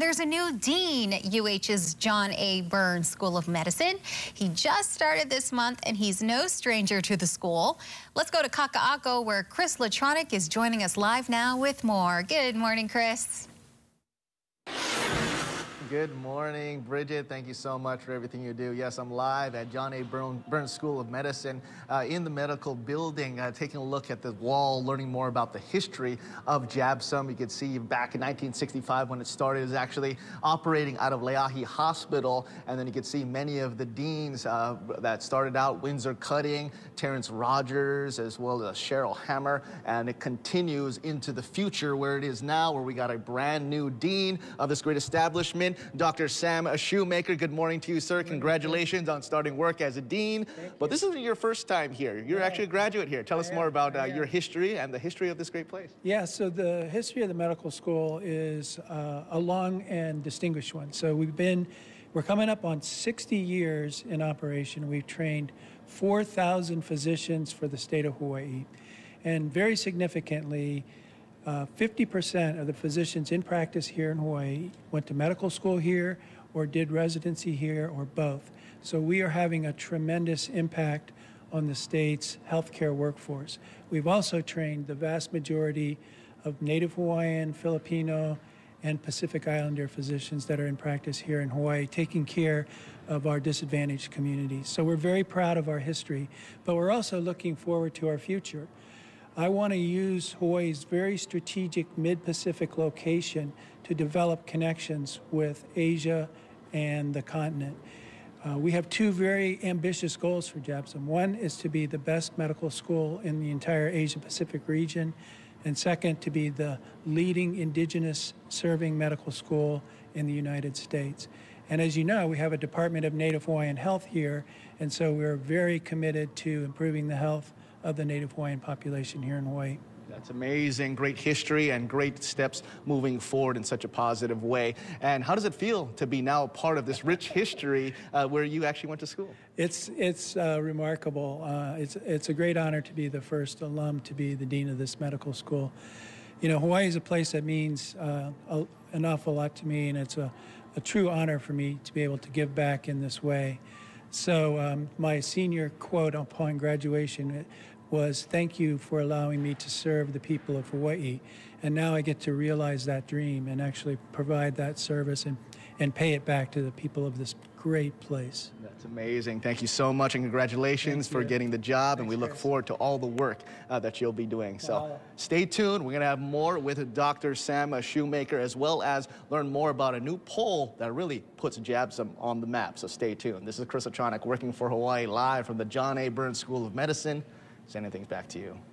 And there's a new dean at UH's John A. Burns School of Medicine. He just started this month, and he's no stranger to the school. Let's go to Kaka'ako, where Chris Letronic is joining us live now with more. Good morning, Chris. Good morning, Bridget. Thank you so much for everything you do. Yes, I'm live at John A. Burns School of Medicine in the medical building, taking a look at the wall, learning more about the history of JABSM. You can see back in 1965 when it started, it was actually operating out of Leahi Hospital. And then you can see many of the deans that started out, Windsor Cutting, Terrence Rogers, as well as Cheryl Hammer. And it continues into the future where it is now, where we got a brand new dean of this great establishment, Dr. Sam a Shoemaker. Good morning to you, sir. Congratulations on starting work as a dean. But this isn't your first time here. You're actually a graduate here. Tell us more about your history and the history of this great place. Yeah, so the history of the medical school is a long and distinguished one. So we're coming up on 60 years in operation. We've trained 4,000 physicians for the state of Hawaii. And very significantly, 50% of the physicians in practice here in Hawaii went to medical school here or did residency here or both. So we are having a tremendous impact on the state's healthcare workforce. We've also trained the vast majority of Native Hawaiian, Filipino, and Pacific Islander physicians that are in practice here in Hawaii, taking care of our disadvantaged communities. So we're very proud of our history, but we're also looking forward to our future. I want to use Hawaii's very strategic mid-Pacific location to develop connections with Asia and the continent. We have two very ambitious goals for JABSM. One is to be the best medical school in the entire Asia-Pacific region, and second, to be the leading indigenous serving medical school in the United States. And as you know, we have a Department of Native Hawaiian Health here, and so we're very committed to improving the health of the Native Hawaiian population here in Hawaii. That's amazing, great history and great steps moving forward in such a positive way. And how does it feel to be now a part of this rich history where you actually went to school? It's remarkable. It's a great honor to be the first alum to be the dean of this medical school. You know, Hawaii is a place that means an awful lot to me, and it's a true honor for me to be able to give back in this way. So my senior quote upon graduation was, "Thank you for allowing me to serve the people of Hawaii." And now I get to realize that dream and actually provide that service and pay it back to the people of this great place. That's amazing. Thank you so much, and congratulations for getting the job. Thanks, and we look forward to all the work that you'll be doing. So stay tuned. We're going to have more with Dr. Sam a Shoemaker, as well as learn more about a new poll that really puts JABSM on the map. So stay tuned. This is Chris Ochanek working for Hawaii live from the John A. Burns School of Medicine. Sending things back to you.